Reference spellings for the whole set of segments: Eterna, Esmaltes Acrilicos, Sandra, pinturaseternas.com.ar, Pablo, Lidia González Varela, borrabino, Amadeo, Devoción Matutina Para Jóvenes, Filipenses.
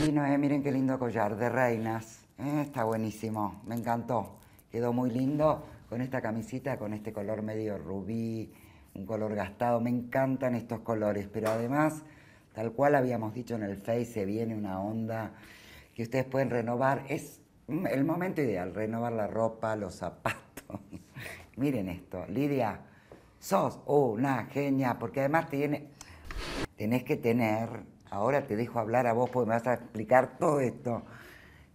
Lindo, miren qué lindo collar de reinas. Está buenísimo, me encantó. Quedó muy lindo con esta camisita, con este color medio rubí, un color gastado. Me encantan estos colores, pero además, tal cual habíamos dicho en el Face, se viene una onda que ustedes pueden renovar. Es el momento ideal, renovar la ropa, los zapatos. Miren esto, Lidia, sos una genia, porque además tenés que tener... Ahora te dejo hablar a vos porque me vas a explicar todo esto.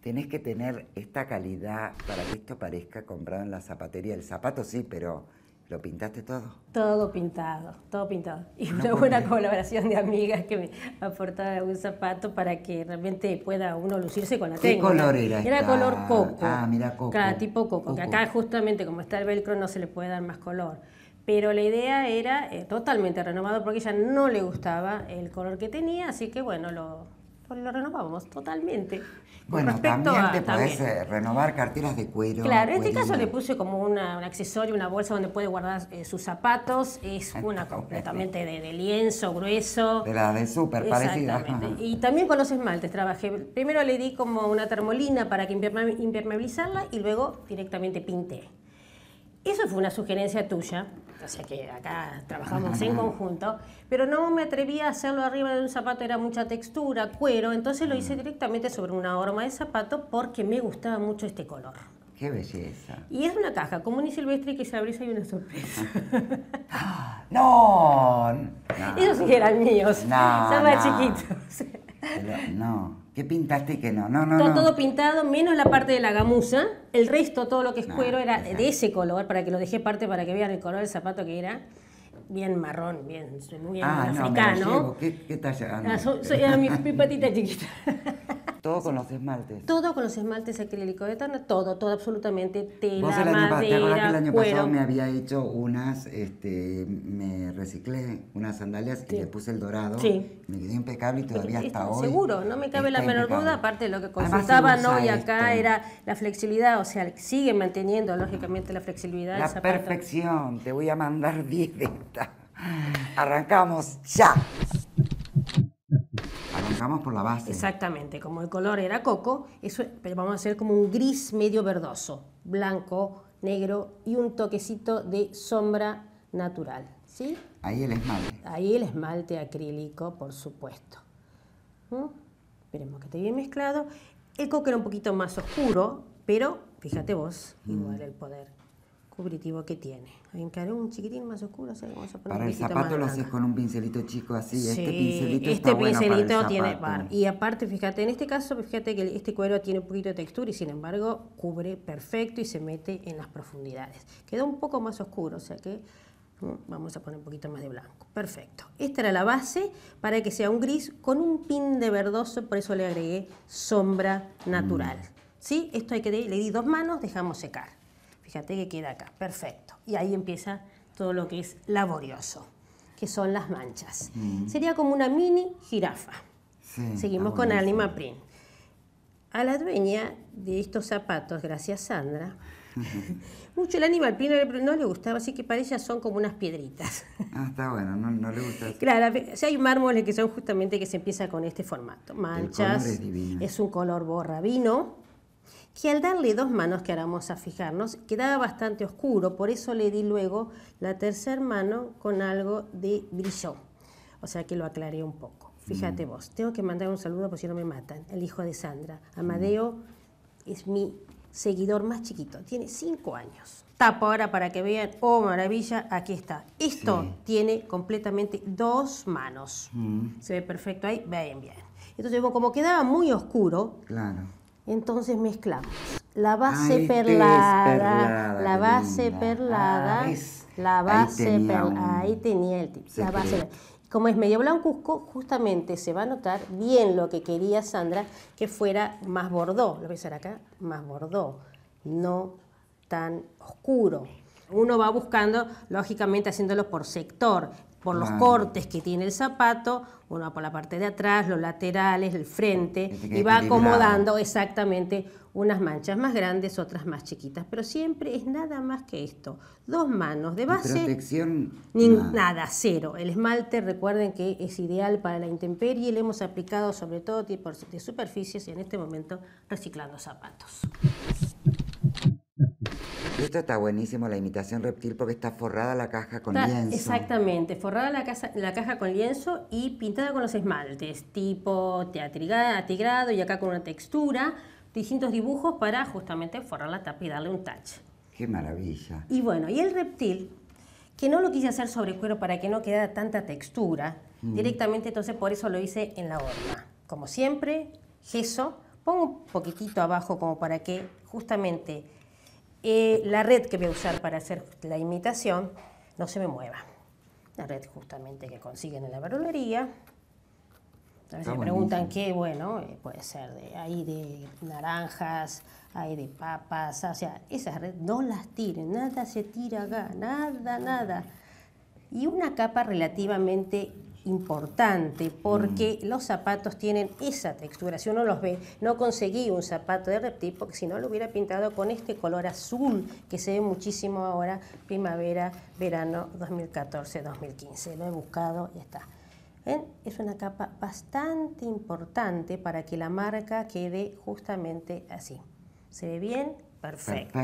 Tenés que tener esta calidad para que esto parezca comprado en la zapatería. El zapato sí, pero ¿lo pintaste todo? Todo pintado, todo pintado. Y una buena colaboración de amigas que me aportaba un zapato para que realmente pueda uno lucirse con la técnica. ¿Qué color era? Era color coco. Ah, mira, coco. Cada tipo coco. Que acá justamente como está el velcro no se le puede dar más color. Pero la idea era totalmente renovado porque a ella no le gustaba el color que tenía, así que bueno, lo renovamos totalmente. Bueno, también te podés renovar carteras de cuero. Claro, en este caso le puse como un accesorio, una bolsa donde puede guardar sus zapatos. Es una completamente de lienzo grueso. De la de súper parecida. Y también con los esmaltes trabajé. Primero le di como una termolina para que impermeabilizarla y luego directamente pinté. Eso fue una sugerencia tuya, o sea que acá trabajamos en conjunto, pero no me atreví a hacerlo arriba de un zapato, era mucha textura, cuero, entonces lo hice directamente sobre una horma de zapato porque me gustaba mucho este color. ¡Qué belleza! Y es una caja común y silvestre que se abre y hay una sorpresa. ¡No! Esos sí eran míos, son más chiquitos. Pero no, ¿qué pintaste que no? Todo pintado, menos la parte de la gamuza. El resto, todo lo que es cuero, era de ese color, para que lo dejé parte para que vean el color del zapato que era bien marrón, muy africano. ¿Qué talla? Era mi patita chiquita. Todo con los esmaltes. Todo con los esmaltes acrílicos de Eterna, todo absolutamente, tela, madera, ¿te acordás que el año pasado me había hecho unas, me reciclé unas sandalias y le puse el dorado? Sí. Me quedó impecable y todavía hasta hoy. Seguro, no me cabe la menor duda, aparte de lo que consultaban hoy acá era la flexibilidad, o sea, sigue manteniendo lógicamente la flexibilidad del zapato. La perfección, te voy a mandar 10 de estas. Arrancamos ya. Arrancamos por la base. Exactamente, como el color era coco, eso, pero vamos a hacer como un gris medio verdoso, blanco, negro y un toquecito de sombra natural, ¿sí? Ahí el esmalte. Ahí el esmalte acrílico, por supuesto. Esperemos que esté bien mezclado. El coco era un poquito más oscuro, pero fíjate vos, igual el poder cubritivo que tiene. Encaré un chiquitín más oscuro, o sea, vamos a poner para el zapato lo haces con un pincelito chico así, sí, este pincelito está bueno para el zapato. Tiene par. Y aparte, fíjate, en este caso, fíjate que este cuero tiene un poquito de textura y sin embargo cubre perfecto y se mete en las profundidades. Quedó un poco más oscuro, o sea que vamos a poner un poquito más de blanco. Perfecto. Esta era la base para que sea un gris con un pin de verdoso, por eso le agregué sombra natural. ¿Sí? Esto hay que le di 2 manos, dejamos secar. Fíjate que queda acá, perfecto. Y ahí empieza todo lo que es laborioso, que son las manchas. Sería como una mini jirafa. Sí, seguimos con Anima Print. A la dueña de estos zapatos, gracias Sandra, mucho el animal print no le gustaba, así que para ella son como unas piedritas. Está bueno, no le gusta. Claro, o sea, hay mármoles que son justamente que se empieza con este formato. Manchas, el color es divino. Es un color borra vino, que al darle 2 manos que ahora vamos a fijarnos, quedaba bastante oscuro, por eso le di luego la tercera mano con algo de brillo, o sea que lo aclaré un poco. Fíjate vos, tengo que mandar un saludo porque si no me matan, el hijo de Sandra. Amadeo es mi seguidor más chiquito, tiene 5 años. Tapo ahora para que vean, oh maravilla, aquí está. Esto tiene completamente 2 manos, se ve perfecto ahí, vean bien. Entonces como quedaba muy oscuro, claro. Entonces mezclamos la base perlada, la base perlada, la base perlada, ahí tenía el tip, la base. Como es medio blancuzco, justamente se va a notar bien lo que quería Sandra, que fuera más bordó, lo voy a hacer acá, más bordó, no tan oscuro. Uno va buscando, lógicamente haciéndolo por sector, por los cortes que tiene el zapato, uno por la parte de atrás, los laterales, el frente, y va acomodando exactamente unas manchas más grandes, otras más chiquitas, pero siempre es nada más que esto, dos manos de base, protección, nada, cero. El esmalte, recuerden que es ideal para la intemperie, le hemos aplicado sobre todo tipos de superficies y en este momento reciclando zapatos. Esto está buenísimo, la imitación reptil, porque está forrada la caja con lienzo. Exactamente, forrada la caja con lienzo y pintada con los esmaltes, tipo atigrado y acá con una textura, distintos dibujos para justamente forrar la tapa y darle un touch. ¡Qué maravilla! Y bueno, y el reptil, que no lo quise hacer sobre cuero para que no quedara tanta textura, directamente, entonces por eso lo hice en la horma. Como siempre, gesso, pongo un poquitito abajo como para que justamente... la red que voy a usar para hacer la imitación no se me mueva. La red justamente que consiguen en la verdulería. A veces me preguntan qué, bueno, puede ser de, hay de naranjas, hay de papas, o sea, esas redes no las tiren, nada se tira acá, nada, nada. Y una capa relativamente importante porque los zapatos tienen esa textura, si uno los ve, no conseguí un zapato de reptil porque si no lo hubiera pintado con este color azul que se ve muchísimo ahora, primavera, verano 2014-2015, lo he buscado y está. ¿Ven? Es una capa bastante importante para que la marca quede justamente así, se ve bien, perfecto,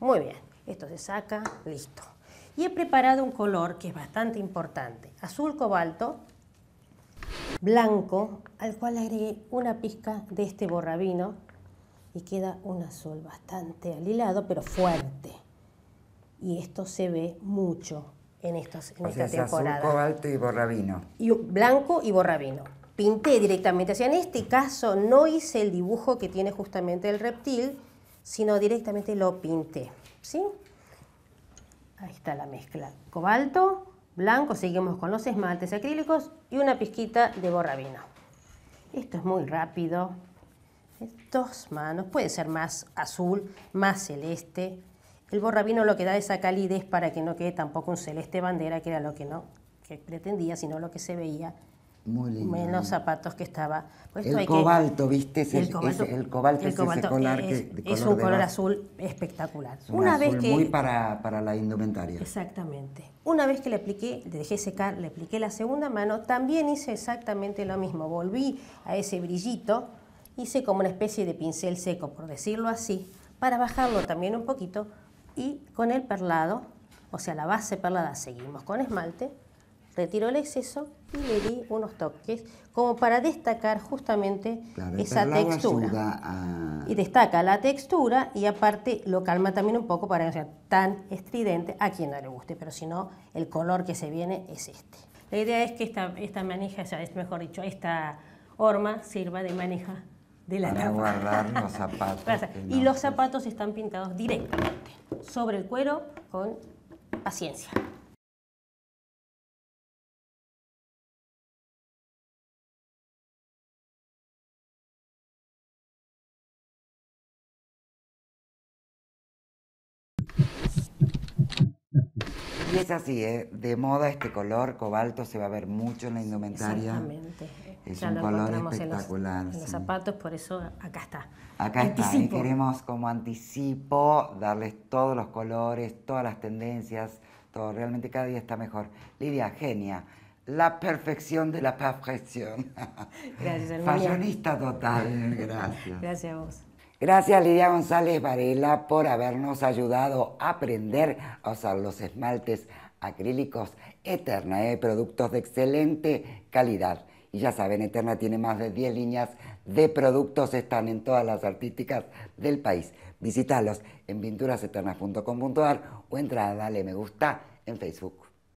muy bien, esto se saca, listo. Y he preparado un color que es bastante importante, azul cobalto, blanco, al cual agregué una pizca de este borrabino y queda un azul bastante al hilado, pero fuerte. Y esto se ve mucho en esta temporada. Azul cobalto y borrabino. Y blanco y borrabino. Pinté directamente, o sea, en este caso no hice el dibujo que tiene justamente el reptil, sino directamente lo pinté, ¿sí? Ahí está la mezcla, cobalto, blanco, seguimos con los esmaltes acrílicos y una pizquita de borrabino. Esto es muy rápido, dos manos, puede ser más azul, más celeste. El borrabino lo que da esa calidez para que no quede tampoco un celeste bandera, que era lo que no que pretendía, sino lo que se veía. Muy lindo. Menos zapatos que estaba. Pues el cobalto, ¿viste? El cobalto es un color azul espectacular. Muy para la indumentaria. Exactamente. Una vez que le apliqué, le dejé secar, le apliqué la segunda mano, también hice exactamente lo mismo. Volví a ese brillito, hice como una especie de pincel seco, por decirlo así, para bajarlo también un poquito y con el perlado, o sea, la base perlada, seguimos con esmalte. Retiro el exceso y le di unos toques como para destacar justamente esa textura. Y destaca la textura y aparte lo calma también un poco para que no sea tan estridente a quien no le guste, pero si no, el color que se viene es este. La idea es que esta manija, o sea, mejor dicho, esta horma sirva de manija de la tapa. Para guardar los zapatos. Y los zapatos están pintados directamente sobre el cuero con paciencia. Y es así, ¿eh? De moda este color, cobalto, se va a ver mucho en la indumentaria. Exactamente. Es ya un color espectacular. En los zapatos, por eso acá está. Acá está. Y queremos como anticipo darles todos los colores, todas las tendencias, todo. Realmente cada día está mejor. Lidia, genia. La perfección de la perfección. Gracias, hermano. Fashionista total. Gracias. Gracias a vos. Gracias Lidia González Varela por habernos ayudado a aprender a usar los esmaltes acrílicos Eterna, productos de excelente calidad. Y ya saben, Eterna tiene más de 10 líneas de productos, están en todas las artísticas del país. Visítalos en pinturaseternas.com.ar o entra a darle me gusta en Facebook.